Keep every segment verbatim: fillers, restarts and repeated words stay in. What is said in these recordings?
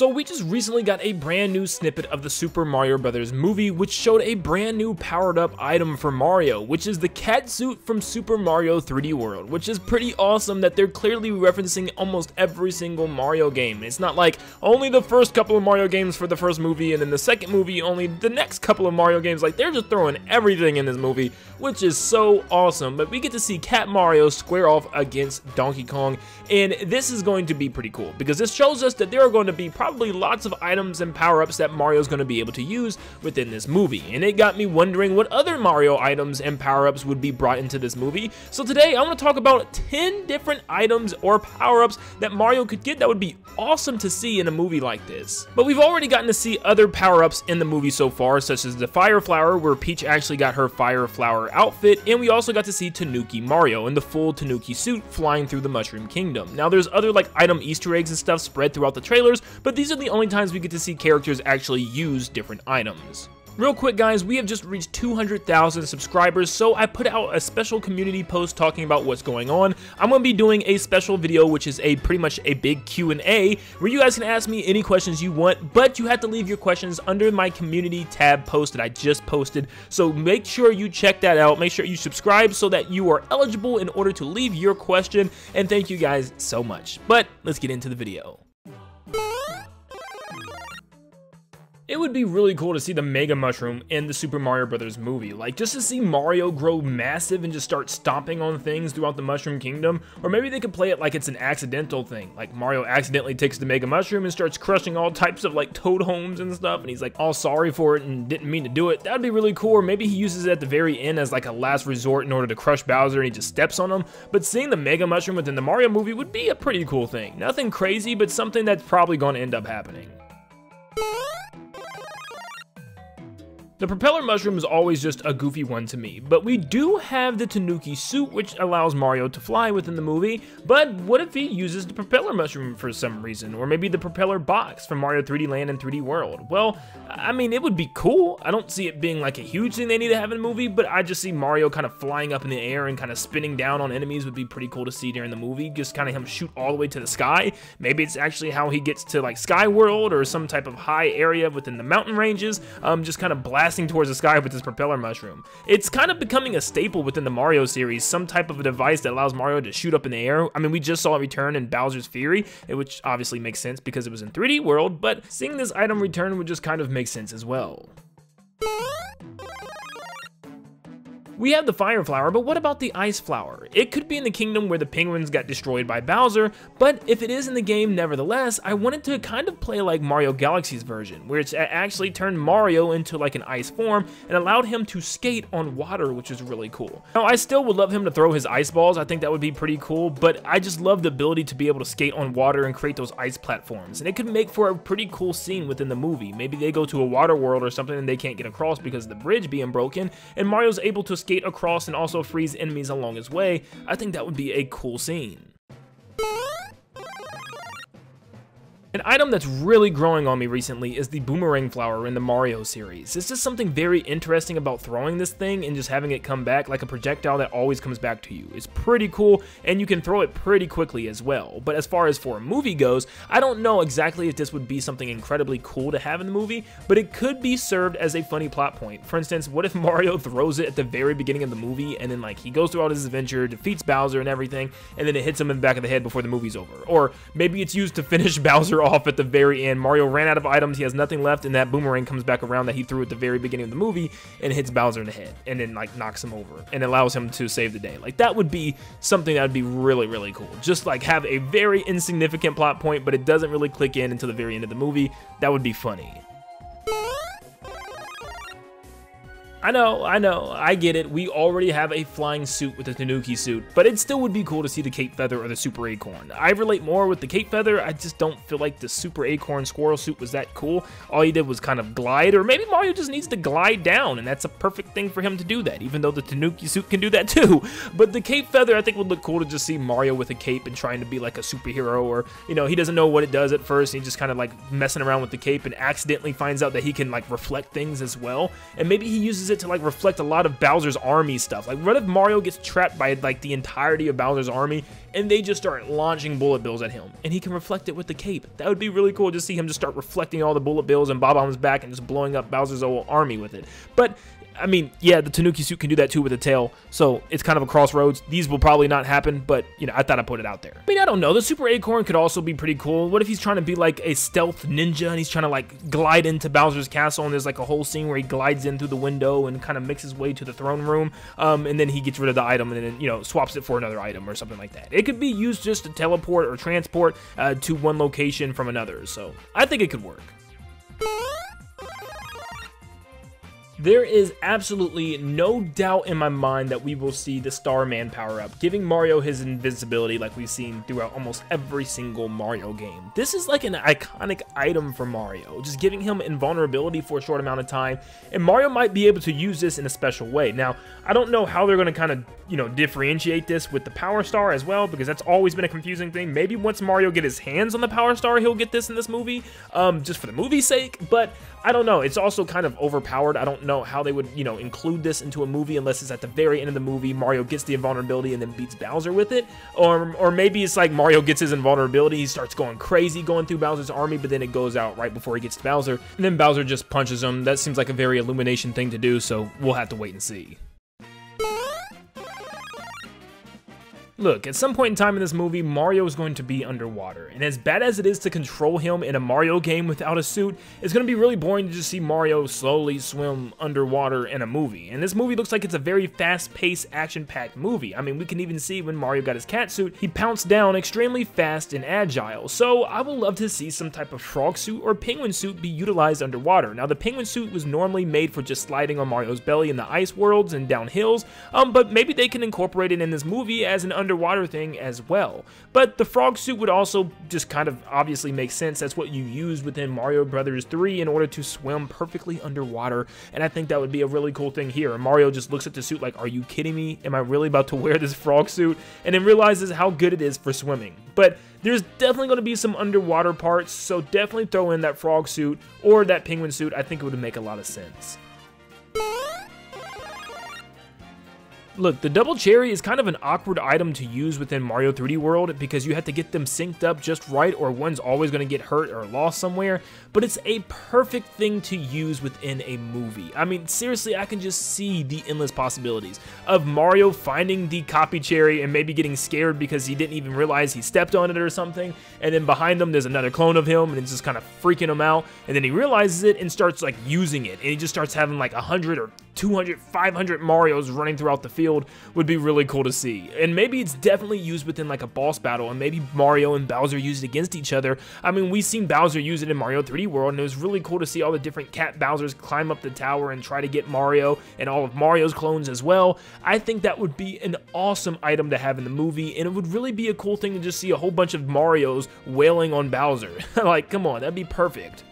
So we just recently got a brand new snippet of the Super Mario Bros. Movie, which showed a brand new powered up item for Mario, which is the cat suit from Super Mario three D World, which is pretty awesome that they're clearly referencing almost every single Mario game. It's not like only the first couple of Mario games for the first movie and then the second movie only the next couple of Mario games. Like, they're just throwing everything in this movie, which is so awesome. But we get to see Cat Mario square off against Donkey Kong, and this is going to be pretty cool because this shows us that there are going to be probably lots of items and power-ups that Mario's going to be able to use within this movie. And it got me wondering what other Mario items and power-ups would be brought into this movie. So today I want to talk about ten different items or power-ups that Mario could get that would be awesome to see in a movie like this. But we've already gotten to see other power-ups in the movie so far, such as the Fire Flower, where Peach actually got her Fire Flower outfit, and we also got to see Tanooki Mario in the full Tanooki suit flying through the Mushroom Kingdom. Now there's other like item Easter eggs and stuff spread throughout the trailers, but these are the only times we get to see characters actually use different items. Real quick guys, we have just reached two hundred thousand subscribers, so I put out a special community post talking about what's going on. I'm going to be doing a special video which is a pretty much a big Q and A where you guys can ask me any questions you want, but you have to leave your questions under my community tab post that I just posted. So make sure you check that out, make sure you subscribe so that you are eligible in order to leave your question, and thank you guys so much. But let's get into the video. It would be really cool to see the Mega Mushroom in the Super Mario Bros. Movie, like just to see Mario grow massive and just start stomping on things throughout the Mushroom Kingdom. Or maybe they could play it like it's an accidental thing, like Mario accidentally takes the Mega Mushroom and starts crushing all types of like Toad homes and stuff, and he's like all sorry for it and didn't mean to do it. That'd be really cool. Or maybe he uses it at the very end as like a last resort in order to crush Bowser and he just steps on him. But seeing the Mega Mushroom within the Mario movie would be a pretty cool thing. Nothing crazy, but something that's probably going to end up happening. The propeller mushroom is always just a goofy one to me, but we do have the Tanooki suit, which allows Mario to fly within the movie. But what if he uses the propeller mushroom for some reason, or maybe the propeller box from Mario three D Land and three D World? Well, I mean, it would be cool. I don't see it being like a huge thing they need to have in a movie, but I just see Mario kind of flying up in the air and kind of spinning down on enemies would be pretty cool to see during the movie, just kind of him shoot all the way to the sky. Maybe it's actually how he gets to like Sky World or some type of high area within the mountain ranges, um, just kind of blasting towards the sky with this propeller mushroom. It's kind of becoming a staple within the Mario series, some type of a device that allows Mario to shoot up in the air. I mean, we just saw it return in Bowser's Fury, which obviously makes sense because it was in three D World, but seeing this item return would just kind of make sense as well. We have the Fire Flower, but what about the Ice Flower? It could be in the kingdom where the penguins got destroyed by Bowser, but if it is in the game nevertheless, I wanted to kind of play like Mario Galaxy's version, where it's actually turned Mario into like an ice form and allowed him to skate on water, which is really cool. Now, I still would love him to throw his ice balls. I think that would be pretty cool, but I just love the ability to be able to skate on water and create those ice platforms, and it could make for a pretty cool scene within the movie. Maybe they go to a water world or something and they can't get across because of the bridge being broken, and Mario's able to skate across and also freeze enemies along his way. I think that would be a cool scene. An item that's really growing on me recently is the boomerang flower in the Mario series. It's just something very interesting about throwing this thing and just having it come back like a projectile that always comes back to you. It's pretty cool, and you can throw it pretty quickly as well. But as far as for a movie goes, I don't know exactly if this would be something incredibly cool to have in the movie, but it could be served as a funny plot point. For instance, what if Mario throws it at the very beginning of the movie, and then like he goes throughout his adventure, defeats Bowser and everything, and then it hits him in the back of the head before the movie's over? Or maybe it's used to finish Bowser off at the very end. Mario ran out of items, he has nothing left, and that boomerang comes back around that he threw at the very beginning of the movie and hits Bowser in the head and then like knocks him over and allows him to save the day. Like, that would be something that would be really, really cool. Just like have a very insignificant plot point, but it doesn't really click in until the very end of the movie. That would be funny. I know, I know, I get it. We already have a flying suit with the Tanooki suit, but it still would be cool to see the cape feather or the super acorn. I relate more with the cape feather. I just don't feel like the super acorn squirrel suit was that cool. All he did was kind of glide, or maybe Mario just needs to glide down, and that's a perfect thing for him to do that, even though the Tanooki suit can do that too. But the cape feather, I think, would look cool to just see Mario with a cape and trying to be like a superhero, or, you know, he doesn't know what it does at first, and he's just kind of like messing around with the cape and accidentally finds out that he can like reflect things as well. And maybe he uses uses it to like reflect a lot of Bowser's army stuff. Like what if Mario gets trapped by like the entirety of Bowser's army and they just start launching bullet bills at him and he can reflect it with the cape? That would be really cool to see him just start reflecting all the bullet bills and Bob-omb's back and just blowing up Bowser's whole army with it. But I mean, yeah, the Tanooki suit can do that too with a tail, so it's kind of a crossroads. These will probably not happen, but, you know, I thought I put it out there. I mean, I don't know. The Super Acorn could also be pretty cool. What if he's trying to be, like, a stealth ninja, and he's trying to, like, glide into Bowser's castle, and there's, like, a whole scene where he glides in through the window and kind of makes his way to the throne room, um, and then he gets rid of the item and then, you know, swaps it for another item or something like that. It could be used just to teleport or transport uh, to one location from another, so I think it could work. There is absolutely no doubt in my mind that we will see the Starman power-up, giving Mario his invincibility like we've seen throughout almost every single Mario game. This is like an iconic item for Mario, just giving him invulnerability for a short amount of time, and Mario might be able to use this in a special way. Now, I don't know how they're going to kind of, you know, differentiate this with the Power Star as well, because that's always been a confusing thing. Maybe once Mario gets his hands on the Power Star, he'll get this in this movie, um, just for the movie's sake, but I don't know. It's also kind of overpowered. I don't know know how they would, you know, include this into a movie unless it's at the very end of the movie, Mario gets the invulnerability and then beats Bowser with it, or or maybe it's like Mario gets his invulnerability, he starts going crazy going through Bowser's army, but then it goes out right before he gets to Bowser, and then Bowser just punches him. That seems like a very Illumination thing to do, so we'll have to wait and see. Look, at some point in time in this movie, Mario is going to be underwater, and as bad as it is to control him in a Mario game without a suit, it's going to be really boring to just see Mario slowly swim underwater in a movie, and this movie looks like it's a very fast-paced, action-packed movie. I mean, we can even see when Mario got his cat suit, he pounced down extremely fast and agile, so I would love to see some type of frog suit or penguin suit be utilized underwater. Now, the penguin suit was normally made for just sliding on Mario's belly in the ice worlds and down hills, um, but maybe they can incorporate it in this movie as an underwater underwater thing as well. But the frog suit would also just kind of obviously make sense. That's what you used within Mario Brothers three in order to swim perfectly underwater, and I think that would be a really cool thing here. And Mario just looks at the suit like, are you kidding me? Am I really about to wear this frog suit? And then realizes how good it is for swimming. But there's definitely going to be some underwater parts, so definitely throw in that frog suit or that penguin suit. I think it would make a lot of sense. Look, the double cherry is kind of an awkward item to use within Mario three D World because you have to get them synced up just right or one's always going to get hurt or lost somewhere, but it's a perfect thing to use within a movie. I mean, seriously, I can just see the endless possibilities of Mario finding the copy cherry and maybe getting scared because he didn't even realize he stepped on it or something, and then behind him there's another clone of him and it's just kind of freaking him out, and then he realizes it and starts like using it, and he just starts having like a hundred or two hundred, five hundred Marios running throughout the field. Would be really cool to see. And maybe it's definitely used within like a boss battle, and maybe Mario and Bowser use it against each other. I mean, we've seen Bowser use it in Mario three D World, and it was really cool to see all the different cat Bowsers climb up the tower and try to get Mario and all of Mario's clones as well. I think that would be an awesome item to have in the movie, and it would really be a cool thing to just see a whole bunch of Marios wailing on Bowser. Like, come on, that'd be perfect.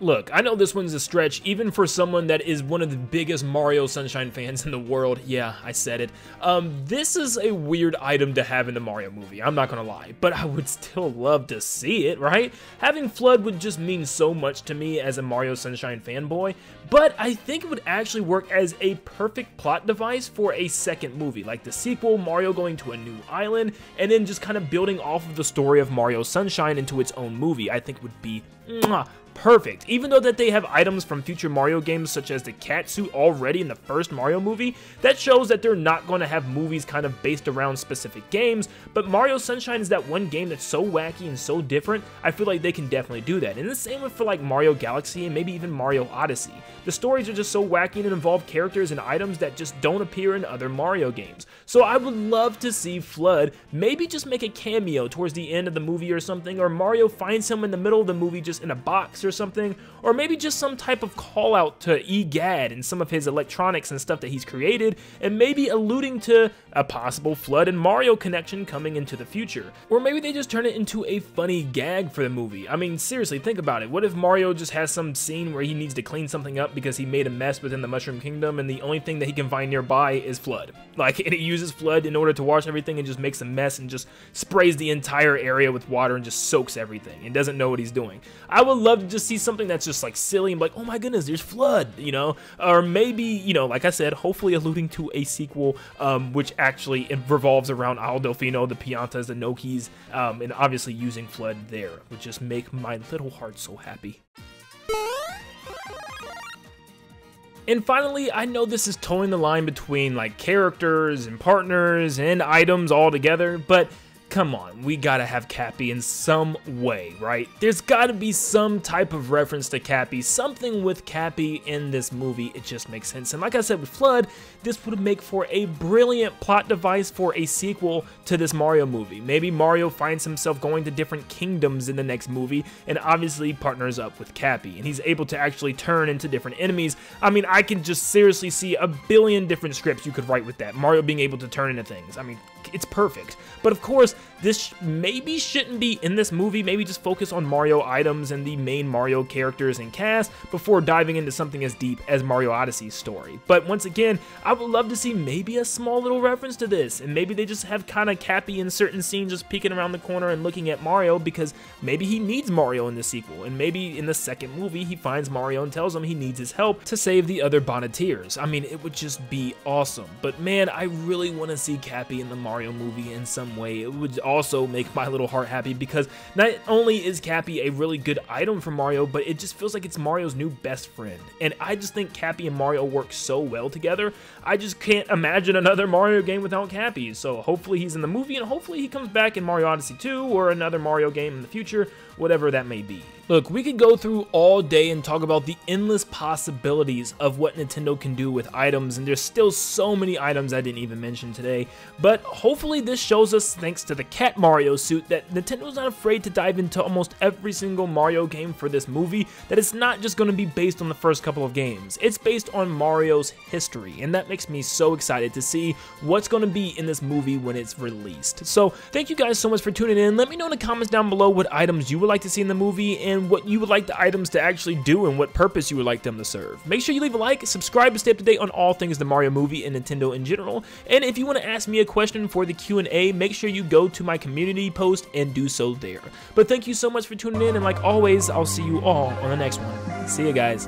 Look, I know this one's a stretch, even for someone that is one of the biggest Mario Sunshine fans in the world. Yeah, I said it. Um, this is a weird item to have in the Mario movie, I'm not gonna lie, but I would still love to see it, right? Having FLUDD would just mean so much to me as a Mario Sunshine fanboy, but I think it would actually work as a perfect plot device for a second movie, like the sequel, Mario going to a new island, and then just kind of building off of the story of Mario Sunshine into its own movie. I think would be mwah, perfect. Even though that they have items from future Mario games such as the cat suit already in the first Mario movie, that shows that they're not going to have movies kind of based around specific games, but Mario Sunshine is that one game that's so wacky and so different, I feel like they can definitely do that. And the same for like Mario Galaxy and maybe even Mario Odyssey. The stories are just so wacky and involve characters and items that just don't appear in other Mario games. So I would love to see FLUDD maybe just make a cameo towards the end of the movie or something, or Mario finds him in the middle of the movie just in a box or something, or maybe just some type of call out to E G A D and some of his electronics and stuff that he's created, and maybe alluding to a possible FLUDD and Mario connection coming into the future. Or maybe they just turn it into a funny gag for the movie. I mean, seriously, think about it. What if Mario just has some scene where he needs to clean something up because he made a mess within the Mushroom Kingdom and the only thing that he can find nearby is FLUDD? Like, and it uses FLUDD in order to wash everything and just makes a mess and just sprays the entire area with water and just soaks everything and doesn't know what he's doing. I would love to just see something that's just like silly and like, oh my goodness, there's FLUDD, you know? Or maybe, you know, like I said, hopefully alluding to a sequel, um, which actually it revolves around Al Delfino, the Piantas, the Nokis, um, and obviously using FLUDD there would just make my little heart so happy. And finally, I know this is towing the line between like characters and partners and items all together, but come on, we gotta have Cappy in some way, right? There's gotta be some type of reference to Cappy, something with Cappy in this movie, it just makes sense. And like I said with FLUDD, this would make for a brilliant plot device for a sequel to this Mario movie. Maybe Mario finds himself going to different kingdoms in the next movie and obviously partners up with Cappy, and he's able to actually turn into different enemies. I mean, I can just seriously see a billion different scripts you could write with that, Mario being able to turn into things. I mean, it's perfect. But of course, this maybe shouldn't be in this movie. Maybe just focus on Mario items and the main Mario characters and cast before diving into something as deep as Mario Odyssey's story. But once again, I would love to see maybe a small little reference to this, and maybe they just have kind of Cappy in certain scenes just peeking around the corner and looking at Mario, because maybe he needs Mario in the sequel, and maybe in the second movie he finds Mario and tells him he needs his help to save the other Bonneteers. I mean, it would just be awesome. But man, I really want to see Cappy in the Mario movie in some way. It would also make my little heart happy, because not only is Cappy a really good item for Mario, but it just feels like it's Mario's new best friend. And I just think Cappy and Mario work so well together. I just can't imagine another Mario game without Cappy. So hopefully he's in the movie, and hopefully he comes back in Mario Odyssey two or another Mario game in the future, whatever that may be. Look, we could go through all day and talk about the endless possibilities of what Nintendo can do with items, and there's still so many items I didn't even mention today, but hopefully this shows us, thanks to the Cat Mario suit, that Nintendo's not afraid to dive into almost every single Mario game for this movie, that it's not just going to be based on the first couple of games, it's based on Mario's history, and that makes me so excited to see what's going to be in this movie when it's released. So thank you guys so much for tuning in. Let me know in the comments down below what items you would like to see in the movie, and and what you would like the items to actually do and what purpose you would like them to serve. Make sure you leave a like, subscribe to stay up to date on all things the Mario movie and Nintendo in general, and if you want to ask me a question for the Q and A, make sure you go to my community post and do so there. But thank you so much for tuning in, and like always, I'll see you all on the next one. See you guys.